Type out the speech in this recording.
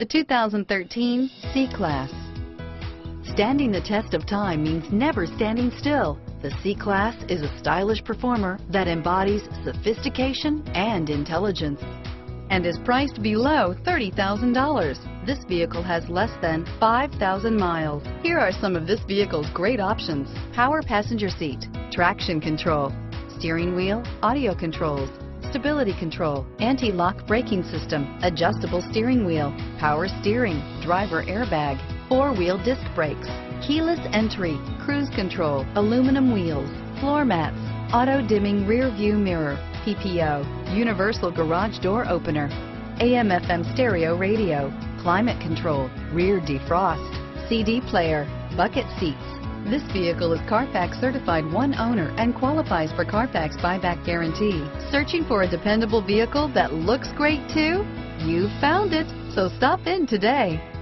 The 2013 C-Class. Standing the test of time means never standing still. The C-Class is a stylish performer that embodies sophistication and intelligence and is priced below $30,000. This vehicle has less than 5,000 miles. Here are some of this vehicle's great options: power passenger seat, traction control, steering wheel audio controls, stability control, anti-lock braking system, adjustable steering wheel, power steering, driver airbag, four-wheel disc brakes, keyless entry, cruise control, aluminum wheels, floor mats, auto-dimming rear view mirror, PPO, universal garage door opener, AM/FM stereo radio, climate control, rear defrost, CD player, bucket seats. This vehicle is Carfax certified one owner and qualifies for Carfax buyback guarantee. Searching for a dependable vehicle that looks great too? You found it, so stop in today.